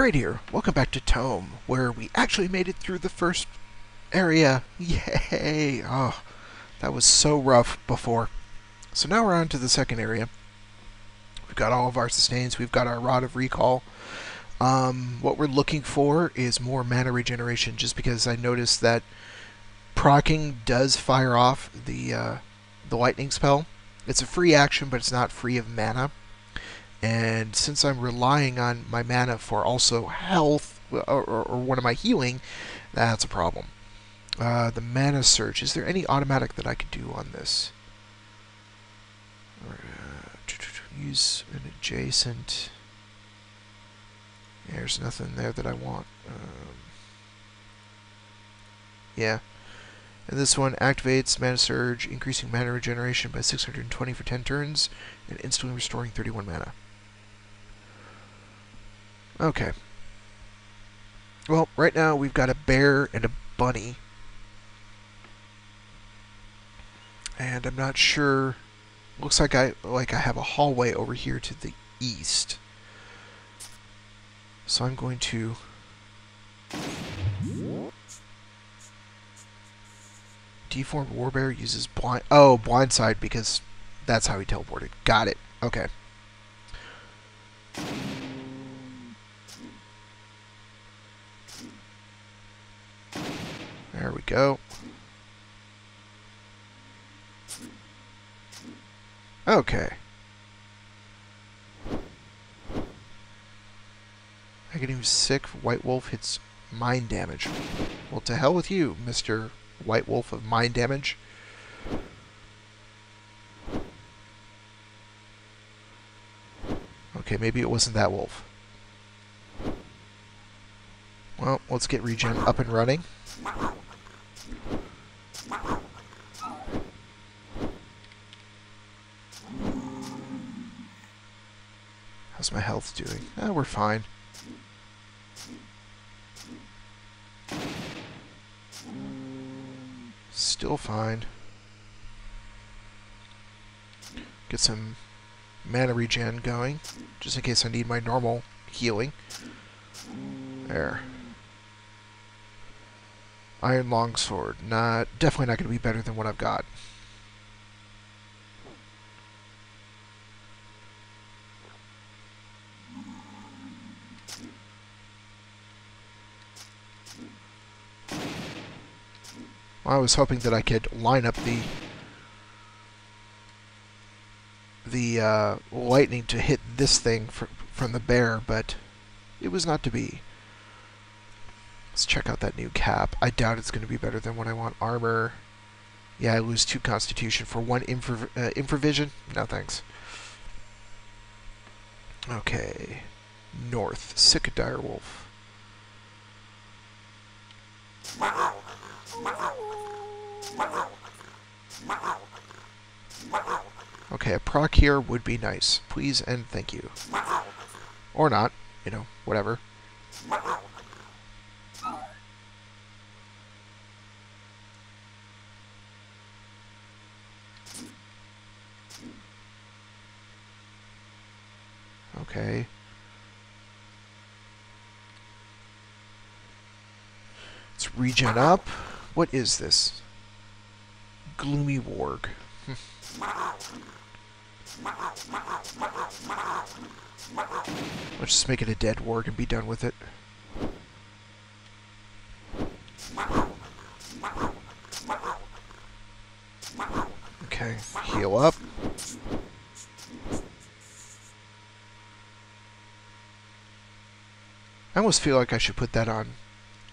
Great here. Welcome back to Tome, where we actually made it through the first area. Yay! Oh, that was so rough before. So now we're on to the second area. We've got all of our sustains. We've got our Rod of Recall. What we're looking for is more mana regeneration, just because I noticed that proccing does fire off the lightning spell. It's a free action, but it's not free of mana. And since I'm relying on my mana for also health, or one of my healing, that's a problem. The Mana Surge. Is there any automatic that I could do on this? Or, use an adjacent... Yeah, there's nothing there that I want. Yeah. And this one activates Mana Surge, increasing mana regeneration by 620 for 10 turns, and instantly restoring 31 mana. Okay. Well, right now we've got a bear and a bunny. And I'm not sure... Looks like I have a hallway over here to the east. So I'm going to... Deformed Warbear uses blind... Oh, blindside, because that's how he teleported. Got it. Okay. There we go. Okay. I get him sick. White Wolf hits mind damage. Well, to hell with you, Mr. White Wolf of mind damage. Okay, maybe it wasn't that wolf. Well, let's get regen up and running. How's my health doing? Oh, we're fine. Still fine. Get some mana regen going, just in case I need my normal healing. There. Iron Longsword. Definitely not going to be better than what I've got. I was hoping that I could line up the lightning to hit this thing from the bear, but it was not to be. Let's check out that new cap. I doubt it's going to be better than what I want. Armor. Yeah, I lose 2 constitution for 1 infravision. No thanks. Okay. North. Sick of dire wolf. Okay, a proc here would be nice. Please and thank you. Or not. You know, whatever. Okay. Let's regen up. What is this? Gloomy warg. Let's just make it a dead warg and be done with it. Okay, heal up. I almost feel like I should put that on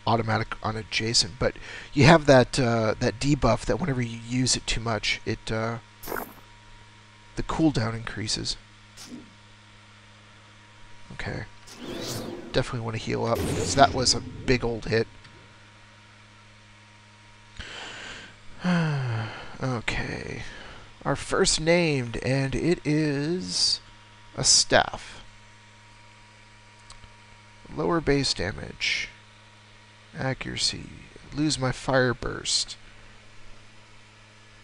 automatic on adjacent, but you have that that debuff that whenever you use it too much, it the cooldown increases. Okay, definitely want to heal up because that was a big old hit. Okay, our first named, and it is a staff. Lower base damage. Accuracy. Lose my fire burst.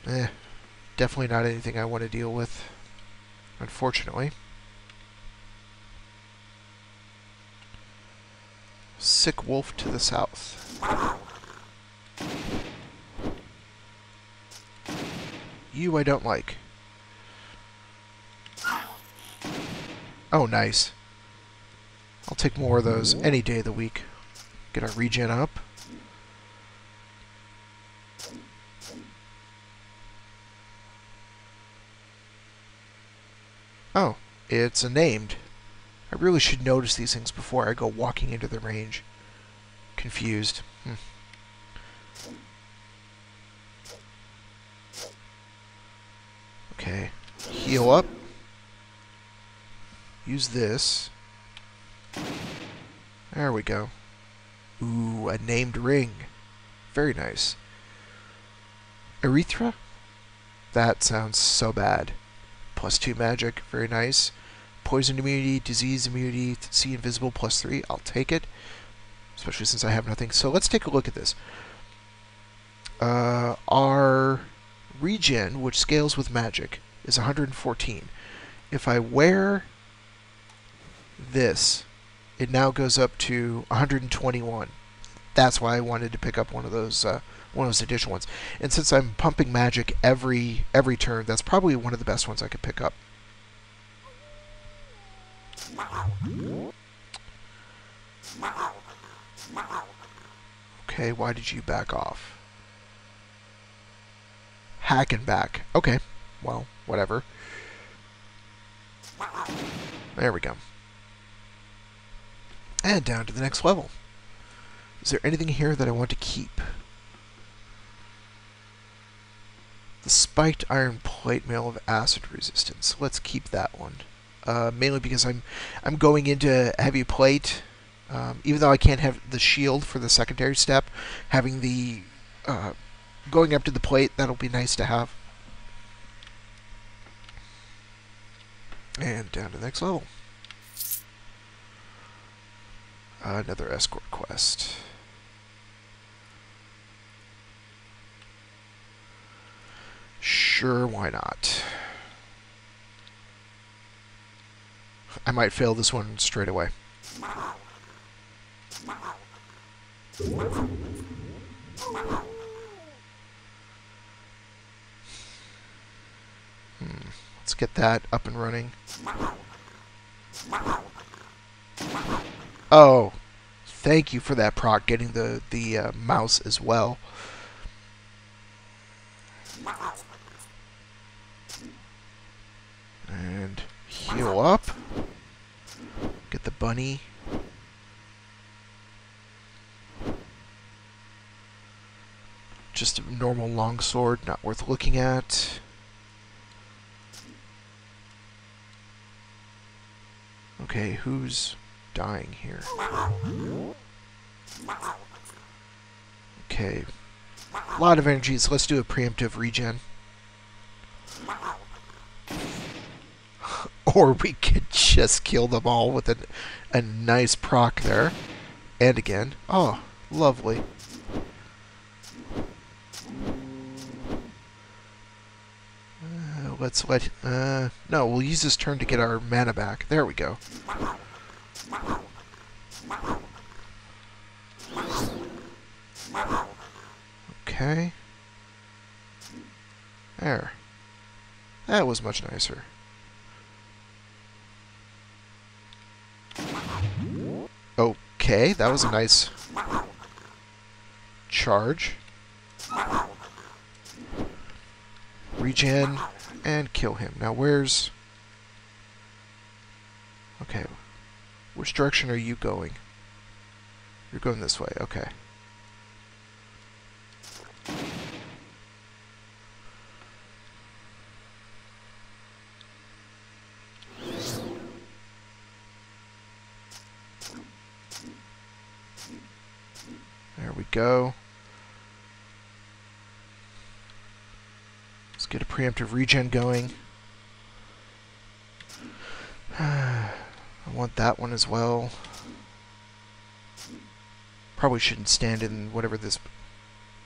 Eh. Definitely not anything I want to deal with, unfortunately. Sick wolf to the south. You I don't like. Oh, nice. I'll take more of those any day of the week. Get our regen up. Oh, it's a named. I really should notice these things before I go walking into the range. Confused. Okay, heal up. Use this. There we go. Ooh, a named ring. Very nice. Erethra? That sounds so bad. +2 magic, very nice. Poison immunity, disease immunity, see invisible, +3. I'll take it, especially since I have nothing. So let's take a look at this. Our regen, which scales with magic, is 114. If I wear this, it now goes up to 121. That's why I wanted to pick up one of those additional ones. And since I'm pumping magic every turn, that's probably one of the best ones I could pick up. Okay, why did you back off? Hacking back. Okay, well, whatever. There we go. And down to the next level. Is there anything here that I want to keep? The spiked iron plate mail of acid resistance. Let's keep that one. Mainly because I'm going into heavy plate. Even though I can't have the shield for the secondary step, having the going up to the plate, that'll be nice to have. And down to the next level. Another escort quest. Sure, why not? I might fail this one straight away. Let's get that up and running. Oh, thank you for that proc, getting the mouse as well. And heal up. Get the bunny. Just a normal longsword, not worth looking at. Okay, who's dying here? Okay. A lot of energies. Let's do a preemptive regen. Or we could just kill them all with a nice proc there. And again. Oh, lovely. Let's let... no, we'll use this turn to get our mana back. There we go. Okay. There. That was much nicer. Okay, that was a nice charge. Regen and kill him. Now where's... Okay. Which direction are you going? You're going this way. Okay. Go. Let's get a preemptive regen going. I want that one as well. Probably shouldn't stand in whatever this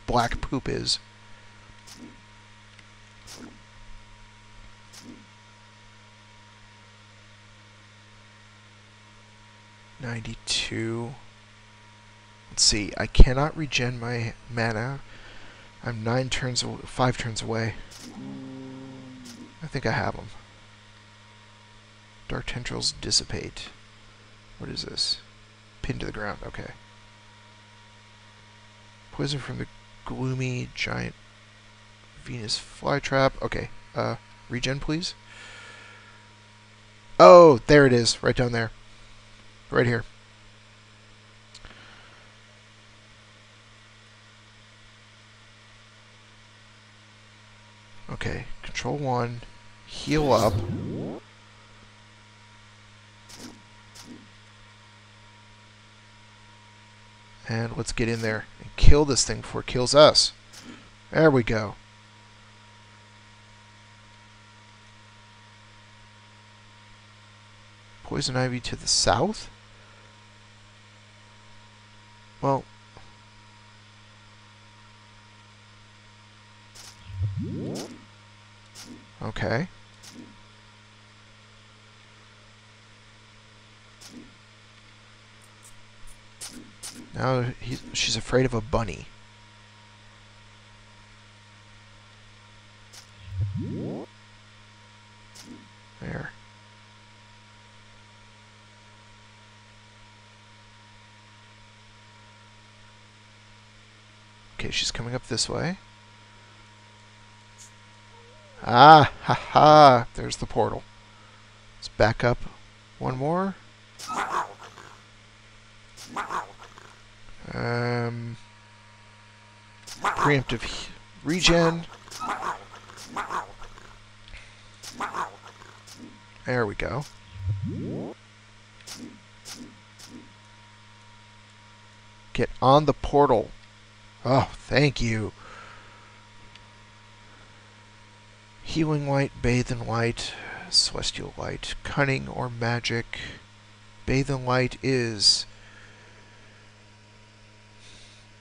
black poop is. Let's see. I cannot regen my mana. I'm 5 turns away. I think I have them. Dark Tendrils dissipate. What is this? Pinned to the ground. Okay. Poison from the gloomy giant Venus Flytrap. Okay. Regen, please. Oh, there it is. Right down there. Right here. Okay, control 1, heal up. And let's get in there and kill this thing before it kills us. There we go. Poison Ivy to the south? Well... okay. Now she's afraid of a bunny. There. Okay, she's coming up this way. Ah, ha ha! There's the portal. Let's back up one more. Preemptive regen. There we go. Get on the portal. Oh, thank you. Healing light, bathe in light, celestial light, cunning or magic. Bathe in light is...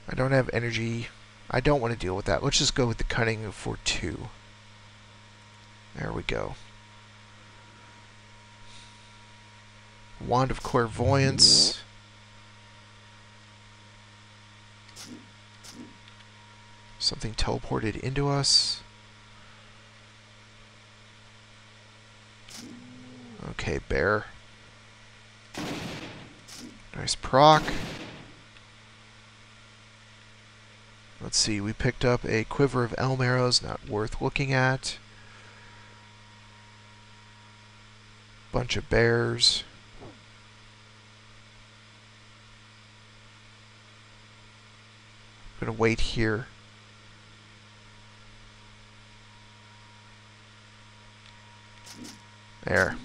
I don't have energy. I don't want to deal with that. Let's just go with the cunning for 2. There we go. Wand of Clairvoyance. Something teleported into us. Okay, bear. Nice proc. Let's see, we picked up a quiver of elm arrows, not worth looking at. Bunch of bears. I'm gonna wait here. There.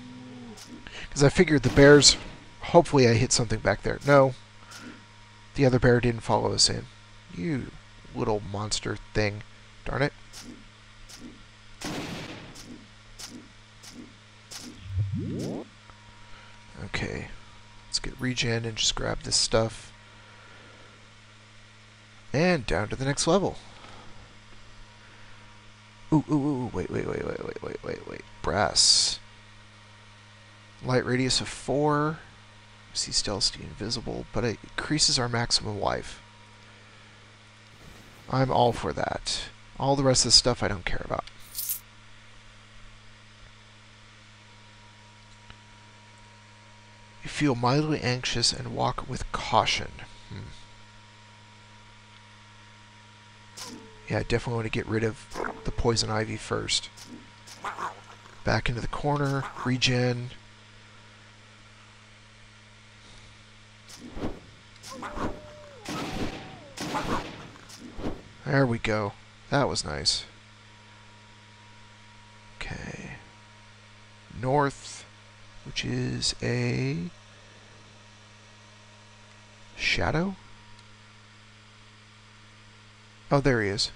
Because I figured the bears... hopefully I hit something back there. No. The other bear didn't follow us in. You little monster thing. Darn it. Okay. Let's get regen and just grab this stuff. And down to the next level. Ooh, ooh, ooh. Wait. Brass. Light radius of 4. See stealthy, invisible, but it increases our maximum life. I'm all for that. All the rest of the stuff I don't care about. You feel mildly anxious and walk with caution. Yeah, I definitely want to get rid of the poison ivy first. Back into the corner, regen. There we go. That was nice. Okay. North, which is a shadow? Oh, there he is.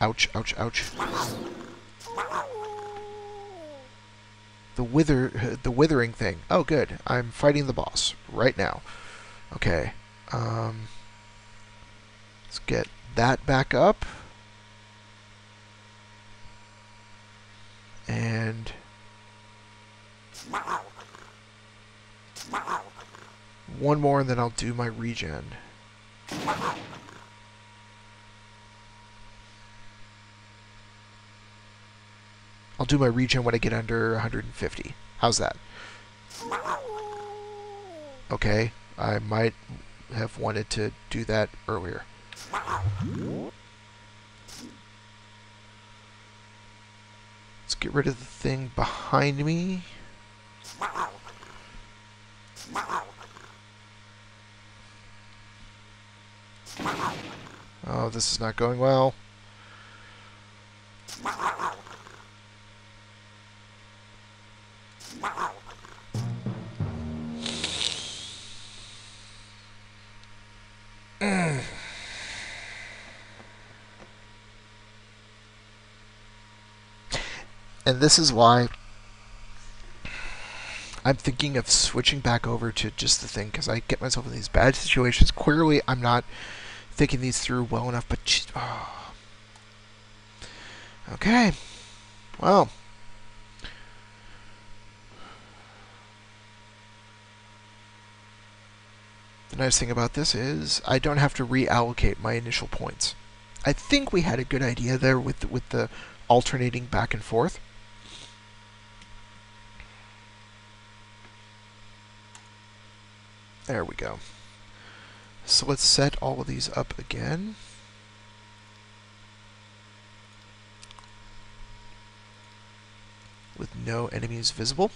Ouch, ouch, ouch. The withering thing. Oh, good. I'm fighting the boss right now. Okay. Let's get that back up. And one more and then I'll do my regen. I'll do my regen when I get under 150. How's that? Okay, I might have wanted to do that earlier. Let's get rid of the thing behind me. Oh, this is not going well. And this is why I'm thinking of switching back over to just the thing, because I get myself in these bad situations. Clearly, I'm not thinking these through well enough, but... Oh. Okay. Well. The nice thing about this is I don't have to reallocate my initial points. I think we had a good idea there with the alternating back and forth. There we go. So let's set all of these up again. With no enemies visible.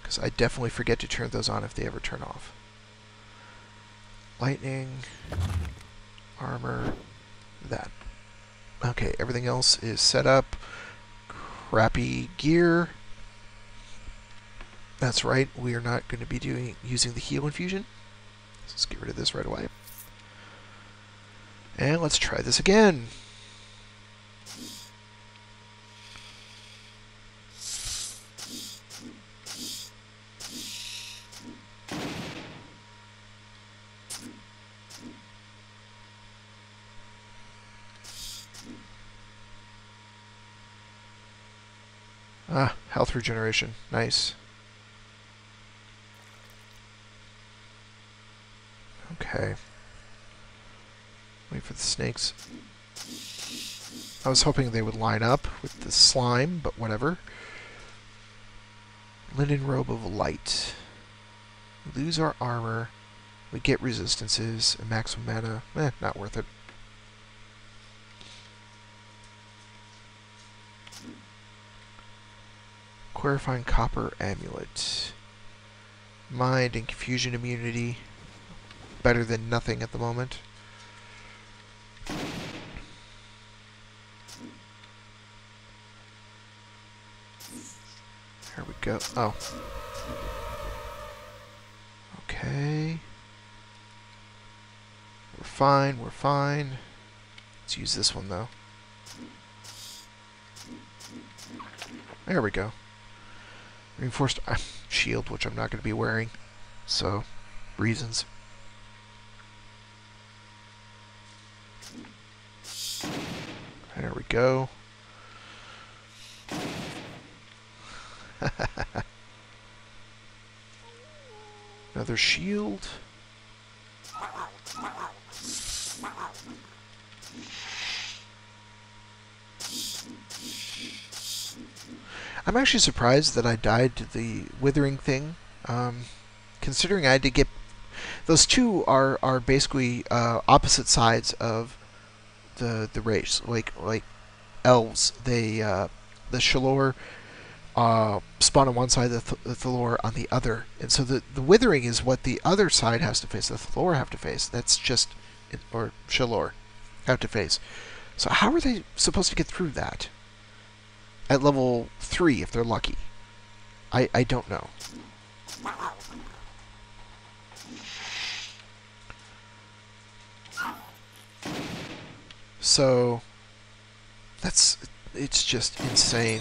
Because I definitely forget to turn those on if they ever turn off. Lightning, armor, that. Okay, everything else is set up. Crappy gear. That's right, we are not going to be using the heal infusion. Let's get rid of this right away. And let's try this again. Ah, health regeneration. Nice. Okay. Wait for the snakes. I was hoping they would line up with the slime, but whatever. Linen robe of light. We lose our armor. We get resistances and maximum mana. Eh, not worth it. Fine copper amulet. Mind and confusion immunity. Better than nothing at the moment. There we go. Oh. Okay. We're fine, we're fine. Let's use this one though. There we go. Reinforced shield, which I'm not going to be wearing, so reasons. There we go. Another shield. I'm actually surprised that I died to the withering thing, considering I had to get... Those two are basically opposite sides of the race, like elves. They the Shalore spawn on one side, the Thalore on the other, and so the withering is what the other side has to face. The Thalore have to face. That's just, or Shalore have to face. So how are they supposed to get through that? At level 3, if they're lucky. I don't know. So, it's just insane.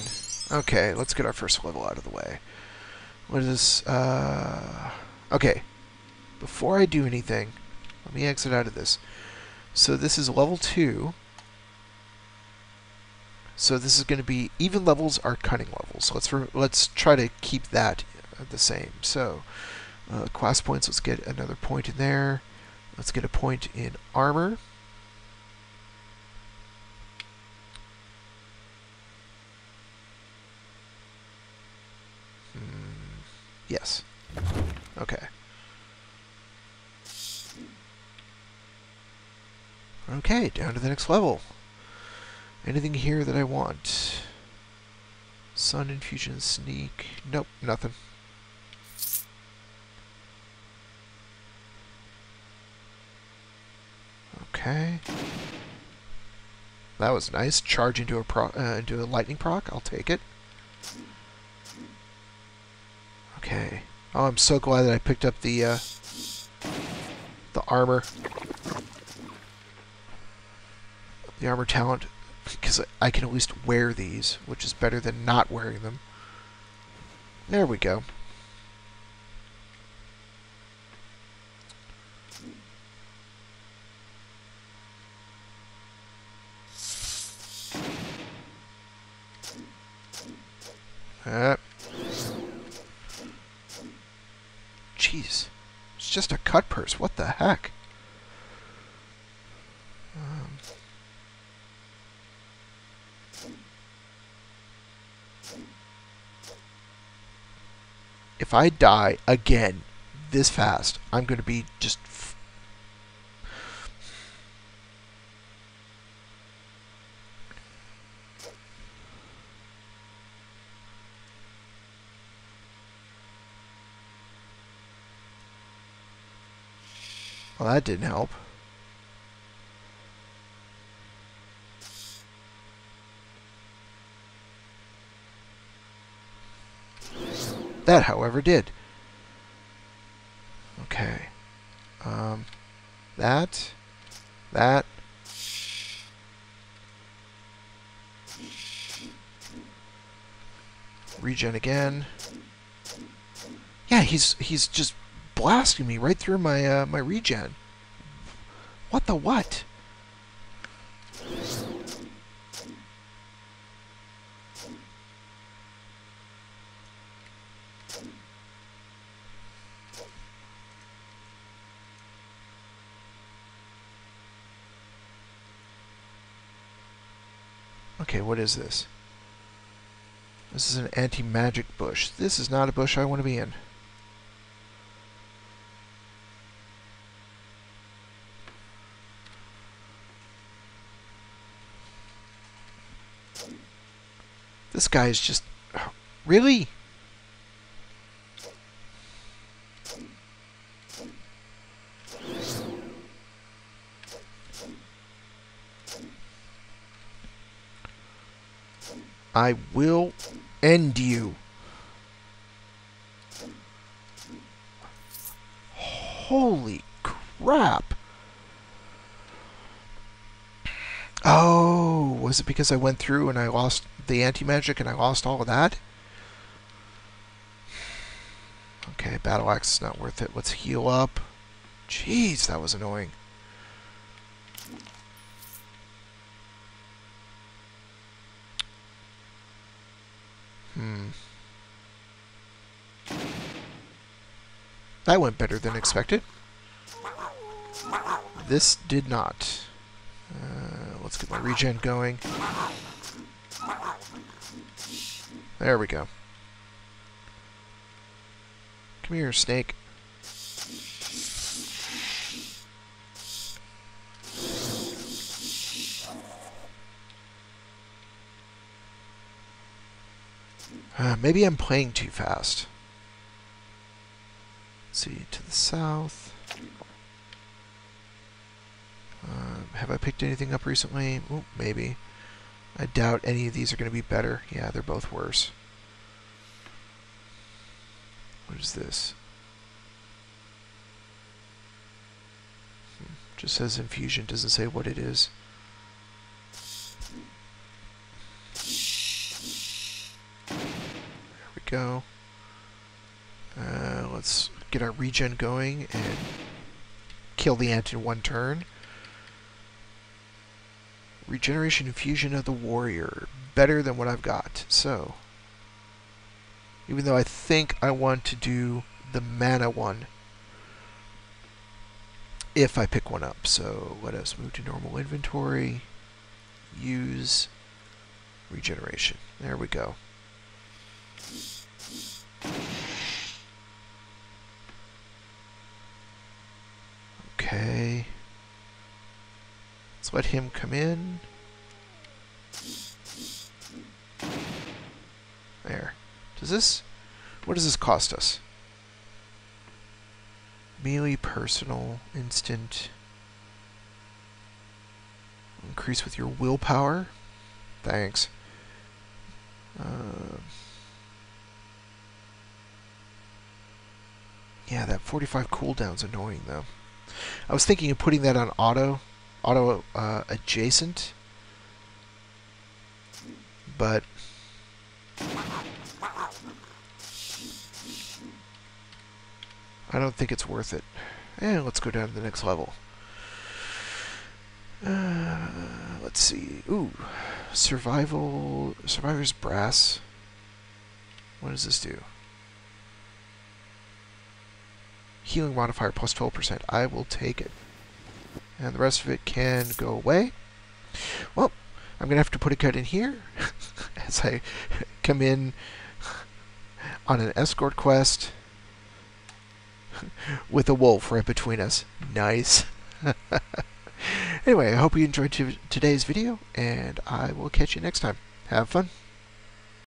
Okay, let's get our first level out of the way. What is this? Okay, before I do anything, let me exit out of this. So this is level 2. So this is going to be even levels are cunning levels. Let's try to keep that the same. So class points, let's get another point in there. Let's get a point in armor. Yes. Okay. Okay, down to the next level. Anything here that I want? Sun infusion, sneak. Nope, nothing. Okay. That was nice. Charge into a lightning proc. I'll take it. Okay. Oh, I'm so glad that I picked up the armor. The armor talent, because I can at least wear these, which is better than not wearing them. There we go. Jeez. It's just a cut purse. What the heck? If I die again this fast, I'm going to be just... Well, that didn't help. That, however, did. Okay. That. Regen again. Yeah, he's just blasting me right through my my regen. What the what? Okay, what is this? This is an anti-magic bush. This is not a bush I want to be in. This guy is just... Really? I will end you. Holy crap. Oh, was it because I went through and I lost the anti-magic and I lost all of that? Okay, battle axe is not worth it. Let's heal up. Jeez, that was annoying. That went better than expected. This did not. Let's get my regen going. There we go. Come here, snake. Maybe I'm playing too fast. Let's see, to the south. Have I picked anything up recently? Ooh, maybe. I doubt any of these are going to be better. Yeah, they're both worse. What is this? Just says infusion, doesn't say what it is. Go. Let's get our regen going and kill the ant in one turn. Regeneration infusion of the warrior. Better than what I've got. So, even though I think I want to do the mana one if I pick one up. So let us move to normal inventory, use regeneration. There we go. Okay. Let's let him come in. There. Does this... what does this cost us? Melee, personal, instant. Increase with your willpower. Thanks. Yeah, that 45 cooldown's annoying, though. I was thinking of putting that on auto adjacent, but I don't think it's worth it. And let's go down to the next level. Let's see. Ooh, survivor's brass. What does this do? Healing modifier plus 12%. I will take it. And the rest of it can go away. Well, I'm going to have to put a cut in here as I come in on an escort quest with a wolf right between us. Nice. Anyway, I hope you enjoyed today's video, and I will catch you next time. Have fun.